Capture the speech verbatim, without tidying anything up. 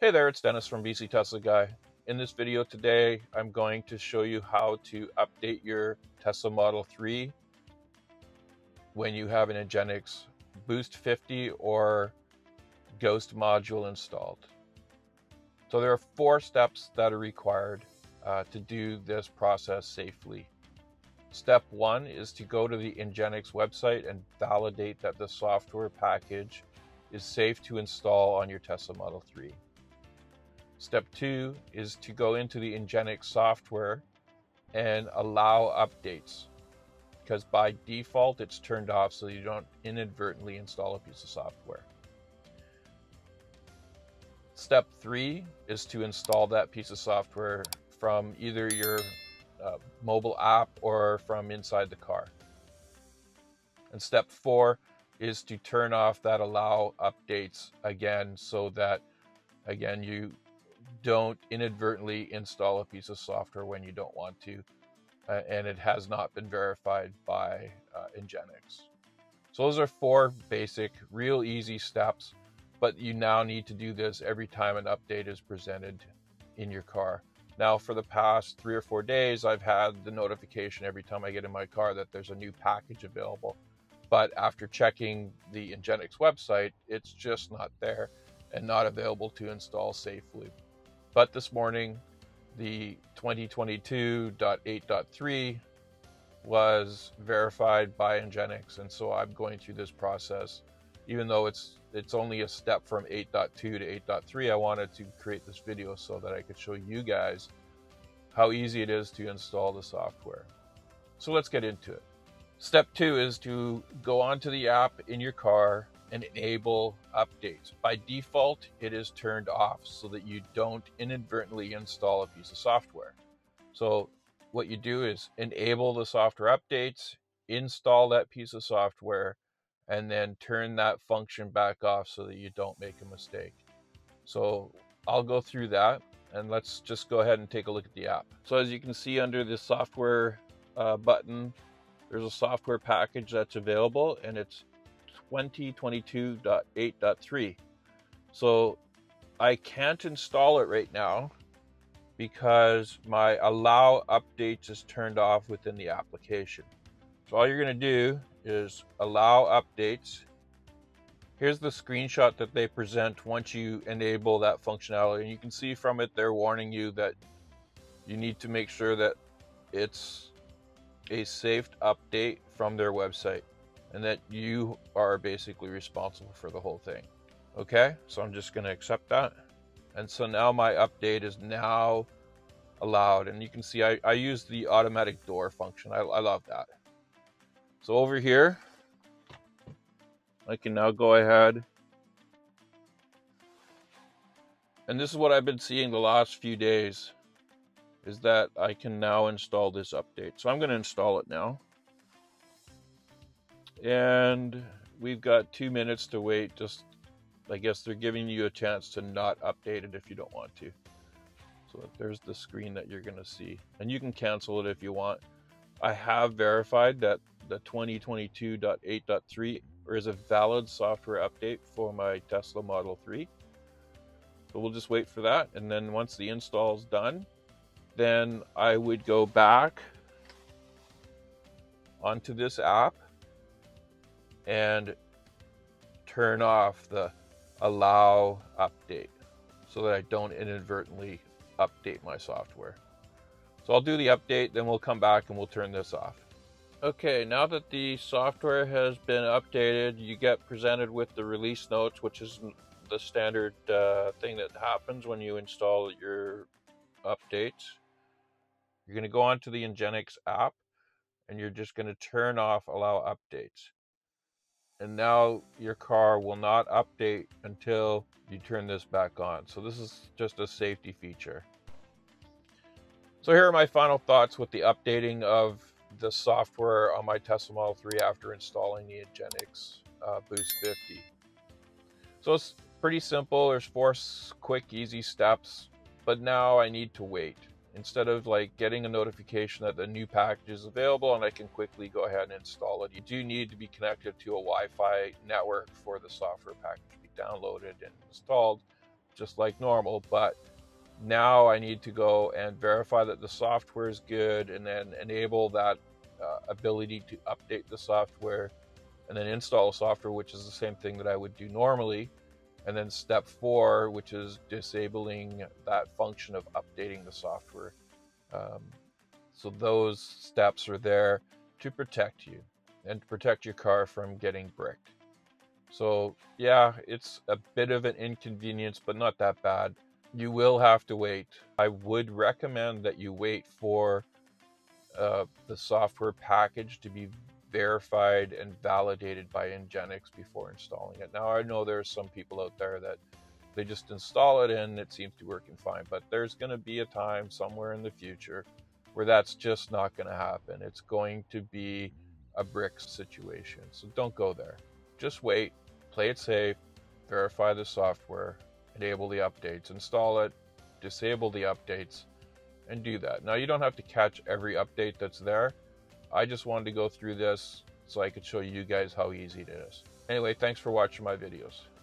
Hey there, it's Dennis from B C Tesla Guy. In this video today, I'm going to show you how to update your Tesla Model three when you have an Ingenext Boost fifty or Ghost module installed. So there are four steps that are required uh, to do this process safely. Step one is to go to the Ingenext website and validate that the software package is safe to install on your Tesla Model three. Step two is to go into the Ingenext software and allow updates, because by default it's turned off so you don't inadvertently install a piece of software. Step three is to install that piece of software from either your uh, mobile app or from inside the car. And step four is to turn off that allow updates again so that, again, you don't inadvertently install a piece of software when you don't want to, uh, and it has not been verified by uh, Ingenext. So those are four basic, real easy steps, but you now need to do this every time an update is presented in your car. Now, for the past three or four days, I've had the notification every time I get in my car that there's a new package available, but after checking the Ingenext website, it's just not there and not available to install safely. But this morning, the twenty twenty-two point eight point three was verified by Ingenext, and so I'm going through this process. Even though it's it's only a step from eight point two to eight point three, I wanted to create this video so that I could show you guys how easy it is to install the software. So let's get into it. Step two is to go onto the app in your car and enable updates. By default, it is turned off so that you don't inadvertently install a piece of software. So what you do is enable the software updates, install that piece of software, and then turn that function back off so that you don't make a mistake. So I'll go through that, and let's just go ahead and take a look at the app. So as you can see under the software uh, button, there's a software package that's available, and it's twenty twenty-two point eight point three. So I can't install it right now because my allow updates is turned off within the application. So all you're going to do is allow updates. Here's the screenshot that they present once you enable that functionality, and you can see from it they're warning you that you need to make sure that it's a safe update from their website, and that you are basically responsible for the whole thing. Okay, so I'm just gonna accept that. And so now my update is now allowed, and you can see I, I use the automatic door function. I, I love that. So over here, I can now go ahead. And this is what I've been seeing the last few days, is that I can now install this update. So I'm gonna install it now. And we've got two minutes to wait. Just, I guess they're giving you a chance to not update it if you don't want to. So there's the screen that you're gonna see, and you can cancel it if you want. I have verified that the twenty twenty-two point eight point three is a valid software update for my Tesla Model three. So we'll just wait for that. And then once the install's done, then I would go back onto this app and turn off the allow update so that I don't inadvertently update my software. So I'll do the update, then we'll come back and we'll turn this off. Okay, now that the software has been updated, you get presented with the release notes, which is the standard uh, thing that happens when you install your updates. You're gonna go onto the Ingenext app, and you're just gonna turn off allow updates. And now your car will not update until you turn this back on. So this is just a safety feature. So here are my final thoughts with the updating of the software on my Tesla Model three after installing the Ingenext uh, Boost fifty. So it's pretty simple. There's four quick, easy steps, but now I need to wait. Instead of like getting a notification that the new package is available and I can quickly go ahead and install it, you do need to be connected to a Wi-Fi network for the software package to be downloaded and installed just like normal, but now I need to go and verify that the software is good and then enable that uh, ability to update the software and then install software, which is the same thing that I would do normally. And then step four, which is disabling that function of updating the software. Um, so those steps are there to protect you and to protect your car from getting bricked. So yeah, it's a bit of an inconvenience, but not that bad. You will have to wait. I would recommend that you wait for uh, the software package to be verified and validated by Ingenext before installing it. Now, I know there are some people out there that they just install it and it seems to be working fine, but there's going to be a time somewhere in the future where that's just not going to happen. It's going to be a brick situation. So don't go there. Just wait, play it safe, verify the software, enable the updates, install it, disable the updates, and do that. Now, you don't have to catch every update that's there. I just wanted to go through this so I could show you guys how easy it is. Anyway, thanks for watching my videos.